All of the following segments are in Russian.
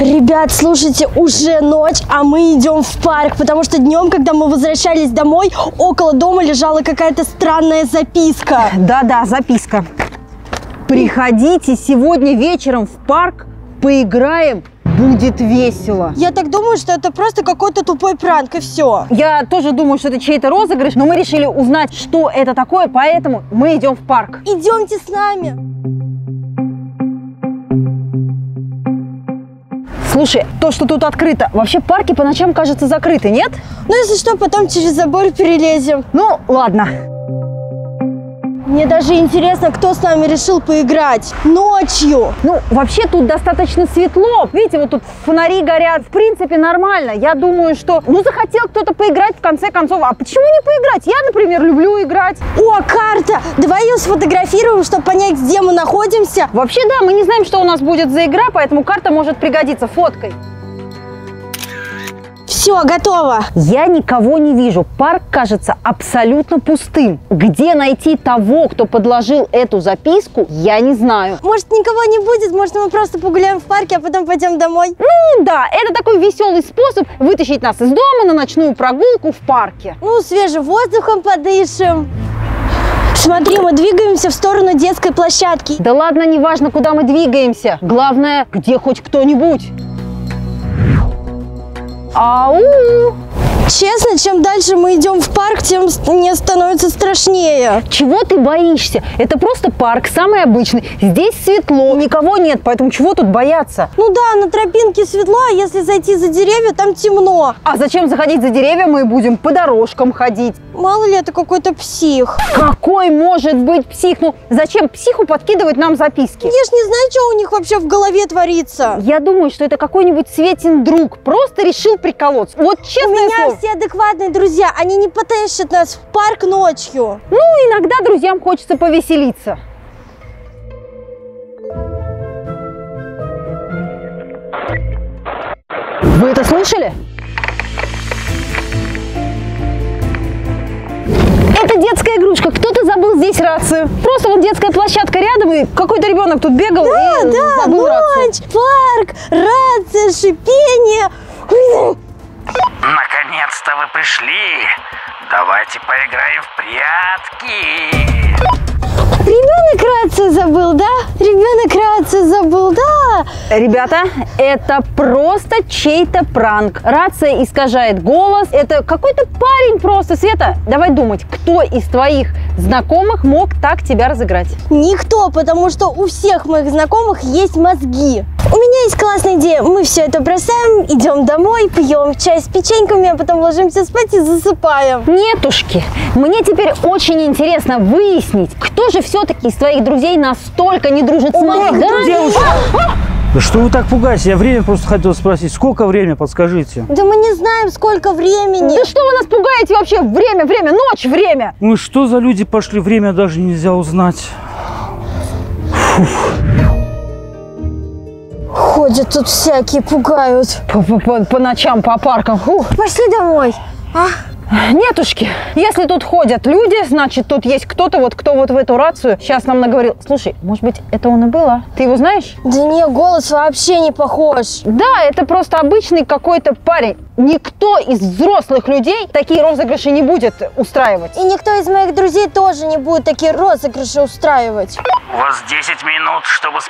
Ребят, слушайте, уже ночь, а мы идем в парк, потому что днем, когда мы возвращались домой, около дома лежала какая-то странная записка. Да-да, записка. Приходите сегодня вечером в парк, поиграем, будет весело. Я так думаю, что это просто какой-то тупой пранк и все. Я тоже думаю, что это чей-то розыгрыш, но мы решили узнать, что это такое, поэтому мы идем в парк. Идемте с нами. Слушай, то, что тут открыто, вообще парки по ночам, кажется, закрыты, нет? Ну, если что, потом через забор перелезем. Ну, ладно. Мне даже интересно, кто с нами решил поиграть ночью. Ну, вообще тут достаточно светло. Видите, вот тут фонари горят. В принципе, нормально. Я думаю, что, ну, захотел кто-то поиграть, в конце концов. А почему не поиграть? Я, например, люблю играть. О, карта! Давай ее сфотографируем, чтобы понять, где мы находимся. Вообще, да, мы не знаем, что у нас будет за игра, поэтому карта может пригодиться фоткой. Все, готово. Я никого не вижу. Парк кажется абсолютно пустым. Где найти того, кто подложил эту записку, я не знаю. Может, никого не будет? Может, мы просто погуляем в парке, а потом пойдем домой? Ну да, это такой веселый способ вытащить нас из дома на ночную прогулку в парке. Ну, свежим воздухом подышим. Смотри, мы двигаемся в сторону детской площадки. Да ладно, неважно, куда мы двигаемся. Главное, где хоть кто-нибудь. Ау! Честно, чем дальше мы идем в парк, тем мне становится страшнее. Чего ты боишься? Это просто парк, самый обычный. Здесь светло, никого нет, поэтому чего тут бояться? Ну да, на тропинке светло, а если зайти за деревья, там темно. А зачем заходить за деревья? Мы будем по дорожкам ходить. Мало ли, это какой-то псих. Какой может быть псих? Ну, зачем психу подкидывать нам записки? Я ж не знаю, что у них вообще в голове творится. Я думаю, что это какой-нибудь Светин друг. Просто решил приколоться. Вот честное слово. У меня все адекватные друзья. Они не потащат нас в парк ночью. Ну, иногда друзьям хочется повеселиться. Вы это слышали? Это детская игрушка. Кто-то забыл здесь рацию. Просто вот детская площадка рядом, и какой-то ребенок тут бегал. Да, и да, ночь, рацию. Парк, рация, шипение. Наконец-то вы пришли. Давайте поиграем в прятки. Ребенок рацию забыл, да? Ребенок рацию забыл, да? Ребята, это просто чей-то пранк. Рация искажает голос. Это какой-то парень просто. Света, давай думать, кто из твоих знакомых мог так тебя разыграть? Никто, потому что у всех моих знакомых есть мозги. У меня есть классная идея. Мы все это бросаем, идем домой, пьем чай с печеньками, а потом ложимся спать и засыпаем. Нетушки, мне теперь очень интересно выяснить, кто же все-таки из твоих друзей настолько не дружит с мамой. Да что вы так пугаетесь? Я время просто хотел спросить. Сколько времени, подскажите? Да мы не знаем, сколько времени. Да что вы нас пугаете вообще? Время, время, ночь, время. Ну что за люди пошли? Время даже нельзя узнать. Фух. Ходят тут всякие, пугают. По ночам, по паркам. Фух. Пошли домой, а? Нетушки, если тут ходят люди, значит, тут есть кто-то, вот кто вот в эту рацию сейчас нам наговорил. Слушай, может быть, это он и был, а? Ты его знаешь? Да не, голос вообще не похож. Да, это просто обычный какой-то парень. Никто из взрослых людей такие розыгрыши не будет устраивать. И никто из моих друзей тоже не будет такие розыгрыши устраивать. У вас 10 минут, чтобы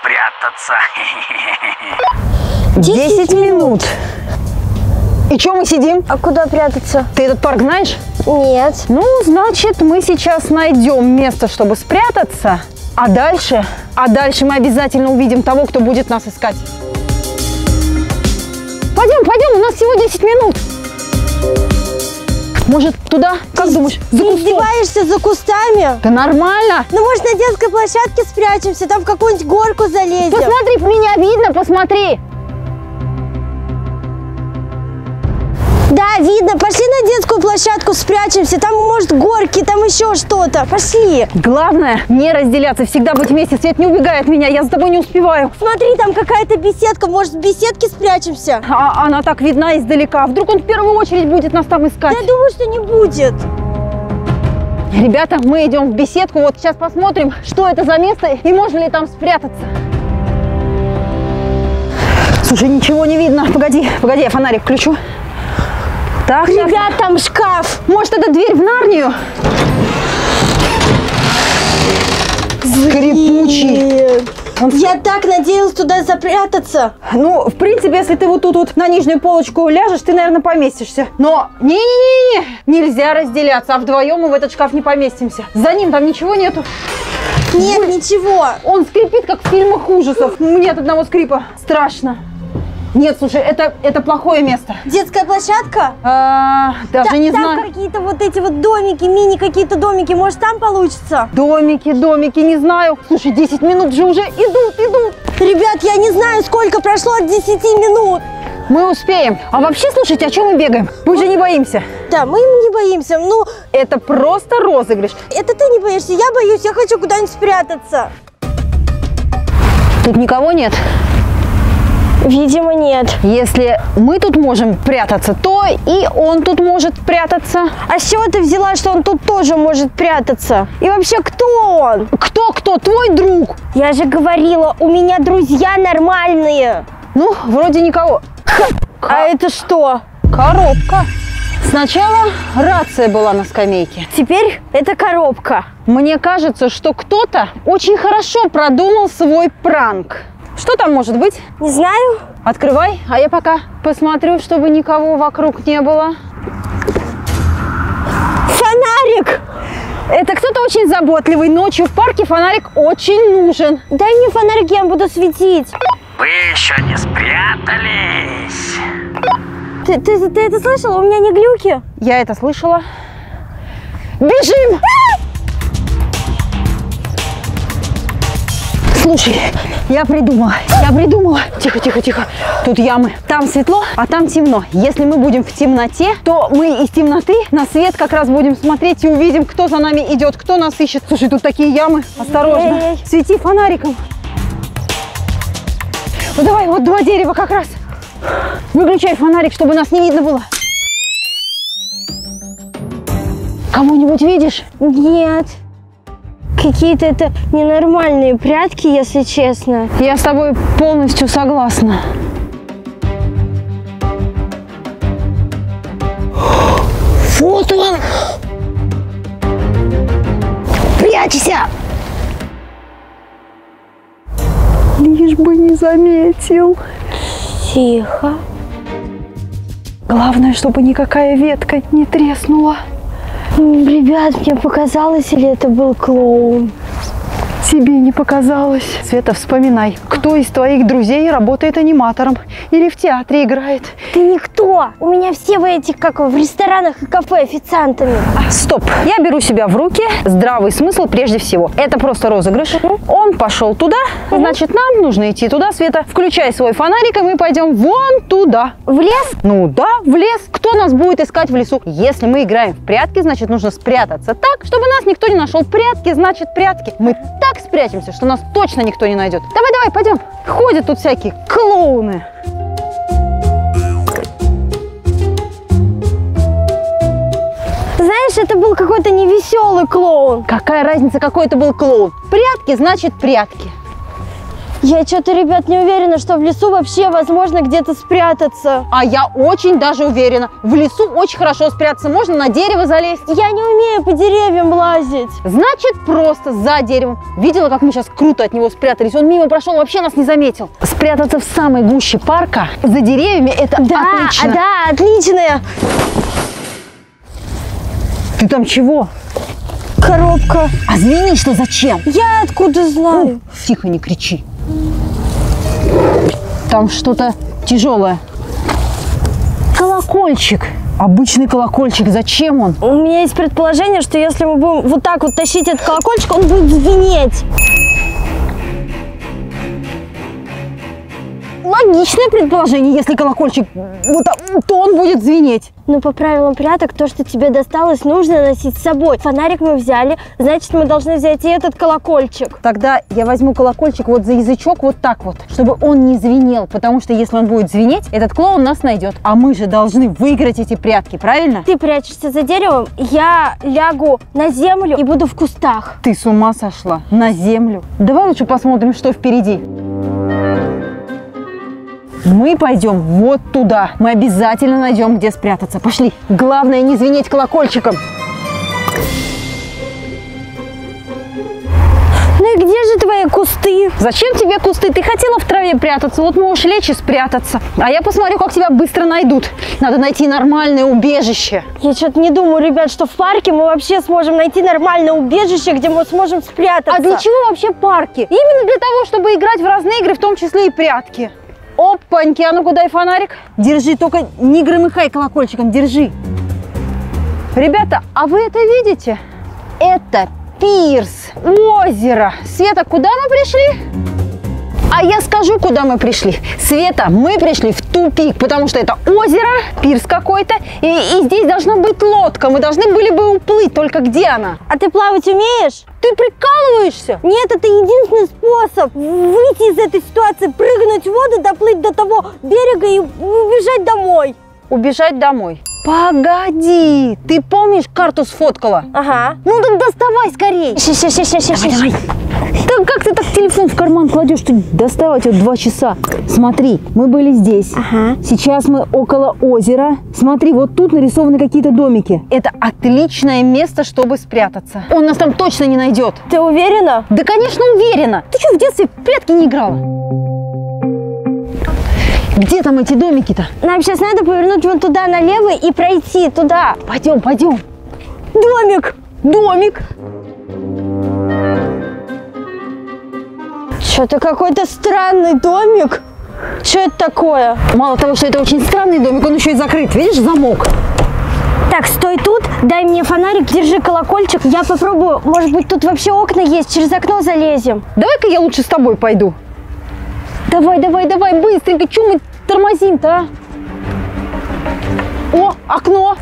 спрятаться. 10 минут. И чё мы сидим? А куда прятаться? Ты этот парк знаешь? Нет. Ну, значит, мы сейчас найдем место, чтобы спрятаться. А дальше мы обязательно увидим того, кто будет нас искать. Пойдем, пойдем, у нас всего 10 минут. Может, туда? Как думаешь? Ты издеваешься за кустами? Да нормально. Ну, может, на детской площадке спрячемся, там в какую-нибудь горку залезем. Посмотри, меня видно, посмотри. Да, видно. Пошли на детскую площадку, спрячемся. Там, может, горки, там еще что-то. Пошли. Главное, не разделяться. Всегда быть вместе. Свет, не убегай от меня. Я за тобой не успеваю. Смотри, там какая-то беседка. Может, в беседке спрячемся? А она так видна издалека. Вдруг он в первую очередь будет нас там искать? Да, я думаю, что не будет. Ребята, мы идем в беседку. Вот сейчас посмотрим, что это за место и можно ли там спрятаться. Тут же ничего не видно. Погоди, погоди, я фонарик включу. Так, ребят, сейчас... там шкаф. Может, это дверь в Нарнию? Скрипучий. Он... Я так надеялась туда запрятаться. Ну, в принципе, если ты вот тут вот на нижнюю полочку ляжешь, ты, наверное, поместишься. Но не-не-не-не, нельзя разделяться, а вдвоем мы в этот шкаф не поместимся. За ним там ничего нету. Нет, ой, ничего. Он скрипит, как в фильмах ужасов. Мне от одного скрипа страшно. Нет, слушай, это плохое место. Детская площадка? Даже не знаю. Там какие-то вот эти вот домики, мини какие-то домики. Может, там получится? Домики, домики, не знаю. Слушай, 10 минут же уже идут. Ребят, я не знаю, сколько прошло от 10 минут. Мы успеем. А вообще, слушайте, о чем мы бегаем? Мы же не боимся. Да, мы не боимся. Ну, это просто розыгрыш. Это ты не боишься, я боюсь. Я хочу куда-нибудь спрятаться. Тут никого нет? Видимо, нет. Если мы тут можем прятаться, то и он тут может прятаться. А с чего ты взяла, что он тут тоже может прятаться? И вообще, кто он? Кто-кто? Твой друг? Я же говорила, у меня друзья нормальные. Ну, вроде никого. А это что? Коробка. Сначала рация была на скамейке. Теперь это коробка. Мне кажется, что кто-то очень хорошо продумал свой пранк. Что там может быть? Не знаю. Открывай, а я пока посмотрю, чтобы никого вокруг не было. Фонарик! Это кто-то очень заботливый. Ночью в парке фонарик очень нужен. Дай мне фонарик, я буду светить. Вы еще не спрятались. Ты это слышала? У меня не глюки. Я это слышала. Бежим! Слушай, я придумала. Тихо. Тут ямы. Там светло, а там темно. Если мы будем в темноте, то мы из темноты на свет как раз будем смотреть и увидим, кто за нами идет, кто нас ищет. Слушай, тут такие ямы. Осторожно. Эй. Свети фонариком. Ну давай, вот два дерева как раз. Выключай фонарик, чтобы нас не видно было. Кого-нибудь видишь? Нет. Какие-то это ненормальные прятки, если честно. Я с тобой полностью согласна. Вот он! Прячься! Лишь бы не заметил. Тихо. Главное, чтобы никакая ветка не треснула. Ребят, мне показалось, или это был клоун? Тебе не показалось. Света, вспоминай, кто из твоих друзей работает аниматором или в театре играет? Ты никто. У меня все в этих, как в ресторанах и кафе, официантами. Стоп. Я беру себя в руки. Здравый смысл прежде всего. Это просто розыгрыш. Он пошел туда, значит, нам нужно идти туда, Света. Включай свой фонарик, и мы пойдем вон туда. В лес? Ну да, в лес. Кто нас будет искать в лесу? Если мы играем в прятки, значит, нужно спрятаться так, чтобы нас никто не нашел. Прятки, значит, прятки. Мы так спрячемся, что нас точно никто не найдет. Давай, пойдем. Ходят тут всякие клоуны. Знаешь, это был какой-то невеселый клоун. Какая разница, какой это был клоун? Прятки, значит, прятки. Я что-то, ребят, не уверена, что в лесу вообще возможно где-то спрятаться. А я очень даже уверена. В лесу очень хорошо спрятаться. Можно на дерево залезть. Я не умею по деревьям лазить. Значит, просто за деревом. Видела, как мы сейчас круто от него спрятались? Он мимо прошел, вообще нас не заметил. Спрятаться в самой гуще парка за деревьями – это отлично. Да, отлично. Ты там чего? Коробка. А звенишь-то зачем? Я откуда знаю? О, тихо, не кричи. Там что-то тяжелое. Колокольчик. Обычный колокольчик. Зачем он? У меня есть предположение, что если мы будем вот так вот тащить этот колокольчик, он будет звенеть. Логичное предположение, если колокольчик, то он будет звенеть. Но по правилам пряток, то, что тебе досталось, нужно носить с собой. Фонарик мы взяли, значит, мы должны взять и этот колокольчик. Тогда я возьму колокольчик вот за язычок, вот так вот, чтобы он не звенел. Потому что если он будет звенеть, этот клоун нас найдет. А мы же должны выиграть эти прятки, правильно? Ты прячешься за деревом, я лягу на землю и буду в кустах. Ты с ума сошла? На землю? Давай лучше посмотрим, что впереди. Мы пойдем вот туда. Мы обязательно найдем, где спрятаться. Пошли. Главное, не звенеть колокольчиком. Ну и где же твои кусты? Зачем тебе кусты? Ты хотела в траве прятаться. Вот можешь лечь и спрятаться. А я посмотрю, как тебя быстро найдут. Надо найти нормальное убежище. Я что-то не думаю, ребят, что в парке мы вообще сможем найти нормальное убежище, где мы сможем спрятаться. А для чего вообще парки? Именно для того, чтобы играть в разные игры, в том числе и прятки. Опаньки, а ну-ка дай фонарик. Держи, только не громыхай колокольчиком, держи. Ребята, а вы это видите? Это пирс, озеро. Света, куда мы пришли? А я скажу, куда мы пришли. Света, мы пришли в тупик, потому что это озеро, пирс какой-то, и здесь должна быть лодка. Мы должны были бы уплыть, только где она? А ты плавать умеешь? Ты прикалываешься? Нет, это единственный способ выйти из этой ситуации, прыгнуть в воду, доплыть до того берега и убежать домой. Убежать домой. Погоди, ты помнишь, карту сфоткала? Ага. Ну так доставай скорей. Давай. Да как ты так телефон в карман кладешь, что доставать вот 2 часа? Смотри, мы были здесь. Ага. Сейчас мы около озера. Смотри, вот тут нарисованы какие-то домики. Это отличное место, чтобы спрятаться. Он нас там точно не найдет. Ты уверена? Да, конечно, уверена. Ты что, в детстве в прятки не играла? Где там эти домики-то? Нам сейчас надо повернуть вон туда налево и пройти туда. Пойдем, пойдем. Домик! Домик! Что-то какой-то странный домик. Что это такое? Мало того, что это очень странный домик, он еще и закрыт. Видишь, замок. Так, стой тут, дай мне фонарик, держи колокольчик. Я попробую, может быть, тут вообще окна есть, через окно залезем. Давай-ка я лучше с тобой пойду. Давай, давай, давай, быстренько. Чего мы тормозим-то, а? О, окно.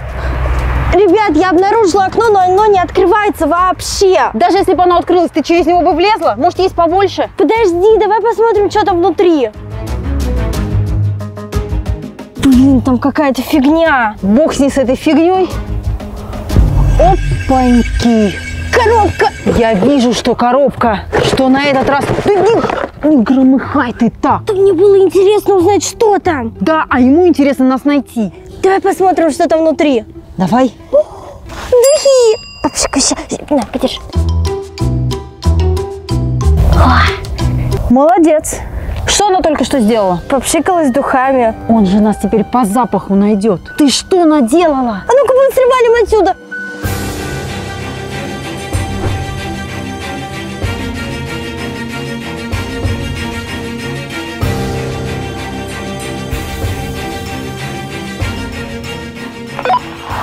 Ребят, я обнаружила окно, но оно не открывается вообще. Даже если бы оно открылось, ты через него бы влезла? Может, есть побольше? Подожди, давай посмотрим, что там внутри. Блин, там какая-то фигня. Бог с ней, с этой фигней. Опаньки. Коробка. Я вижу, что коробка. Что на этот раз... Не громыхай ты так. Мне было интересно узнать, что там. Да, а ему интересно нас найти. Давай посмотрим, что там внутри. Давай. Духи. На, подержи. Молодец. Что она только что сделала? Попшикалась духами. Он же нас теперь по запаху найдет. Ты что наделала? А ну-ка, мы срываем отсюда.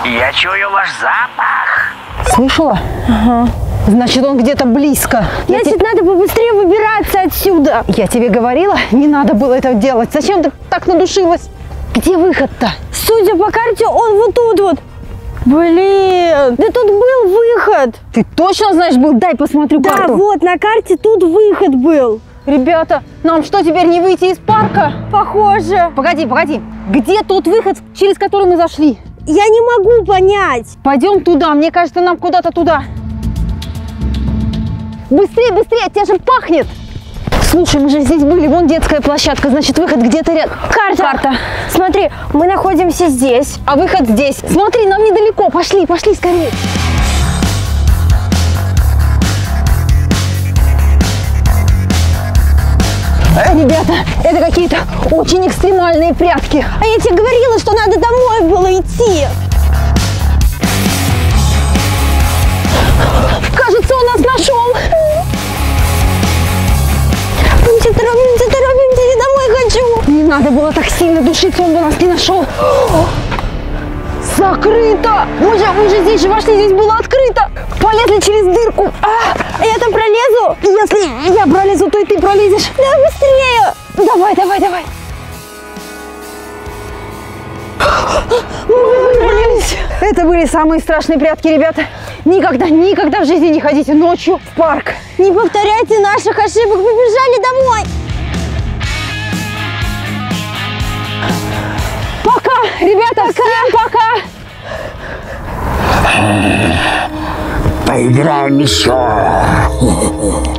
Я чую ваш запах. Слышала? Ага. Значит, он где-то близко. Значит, надо побыстрее выбираться отсюда. Я тебе говорила, не надо было этого делать. Зачем ты так надушилась? Где выход-то? Судя по карте, он вот тут вот. Блин, да тут был выход. Ты точно знаешь, был? Дай посмотрю карту. Да, вот на карте тут выход был. Ребята, нам что, теперь не выйти из парка? Похоже. Погоди, погоди. Где тот выход, через который мы зашли? Я не могу понять. Пойдем туда, мне кажется, нам куда-то туда. Быстрее, быстрее, от тебя же пахнет. Слушай, мы же здесь были, вон детская площадка, значит, выход где-то рядом. Карта. Карта. Смотри, мы находимся здесь, а выход здесь. Смотри, нам недалеко, пошли, пошли скорее. Ребята, это какие-то очень экстремальные прятки. А я тебе говорила, что надо домой было идти. Кажется, он нас нашел. Торопимся, торопимся, я домой хочу. Не надо было так сильно душиться, он бы нас не нашел. Закрыто! Мы же здесь же вошли, здесь было открыто! Полезли через дырку! А я там пролезу? Если я пролезу, то и ты пролезешь! Да, быстрее! Давай, давай, давай! Мы выбрались! Это были самые страшные прятки, ребята! Никогда, никогда в жизни не ходите ночью в парк! Не повторяйте наших ошибок! Мы бежали домой! Пока, ребята, пока. Всем пока! Поиграем еще!